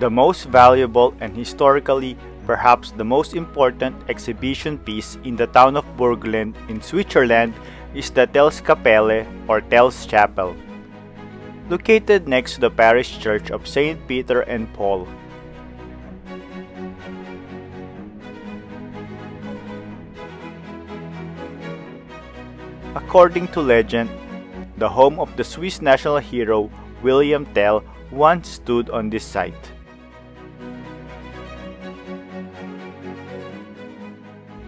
the most valuable and historically perhaps the most important exhibition piece in the town of Bürglen in Switzerland is the Tellskapelle or Tell's Chapel, located next to the parish church of St. Peter and Paul. According to legend, the home of the Swiss national hero William Tell once stood on this site.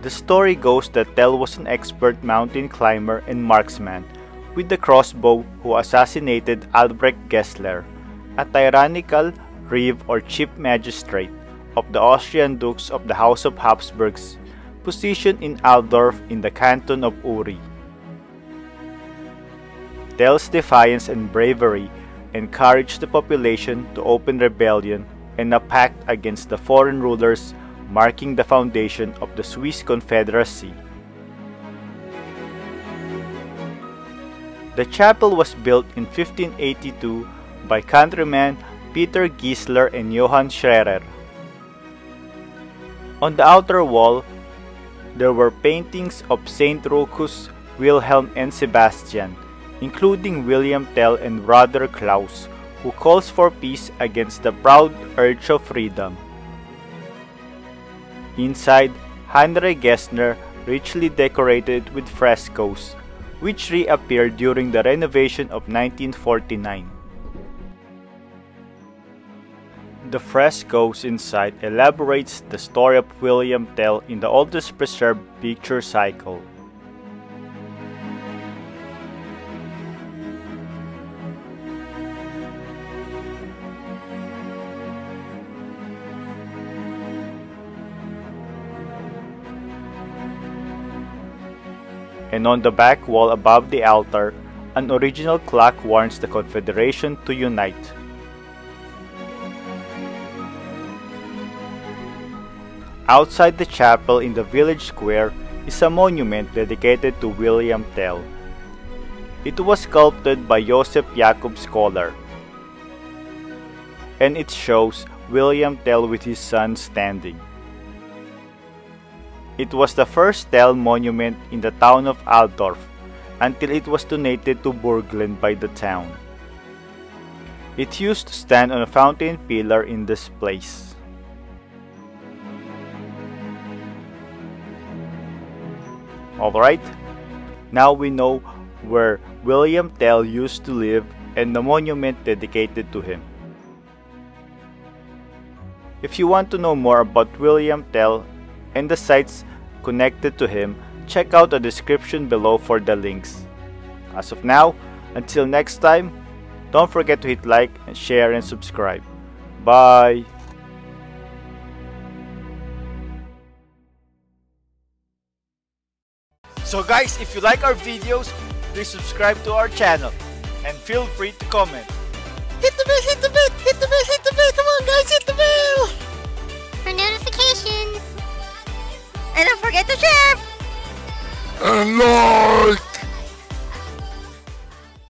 The story goes that Tell was an expert mountain climber and marksman with the crossbow who assassinated Albrecht Gessler, a tyrannical reeve or chief magistrate of the Austrian dukes of the House of Habsburgs, positioned in Altdorf in the canton of Uri. Tell's defiance and bravery encouraged the population to open rebellion and a pact against the foreign rulers, marking the foundation of the Swiss Confederacy. The chapel was built in 1582 by countrymen Peter Gisler and Johann Schreer. On the outer wall, there were paintings of Saint Rochus, Wilhelm, and Sebastian, including William Tell and Brother Klaus, who calls for peace against the proud urge of freedom. Inside, Heinrich Gessner richly decorated with frescoes, which reappeared during the renovation of 1949. The frescoes inside elaborates the story of William Tell in the oldest preserved picture cycle. And on the back wall above the altar, an original clock warns the Confederation to unite. Outside the chapel in the village square is a monument dedicated to William Tell. It was sculpted by Josef Jakob Scholler, and it shows William Tell with his son standing. It was the first Tell monument in the town of Altdorf until it was donated to Bürglen by the town. It used to stand on a fountain pillar in this place. Alright, now we know where William Tell used to live and the monument dedicated to him. If you want to know more about William Tell and the sites connected to him, check out the description below for the links. As of now, until next time, don't forget to hit like, and share, and subscribe. Bye! So guys, if you like our videos, please subscribe to our channel and feel free to comment. Hit the bell, hit the bell, hit the bell, hit the bell, come on guys, hit the bell! For notifications! And don't forget to share! And like!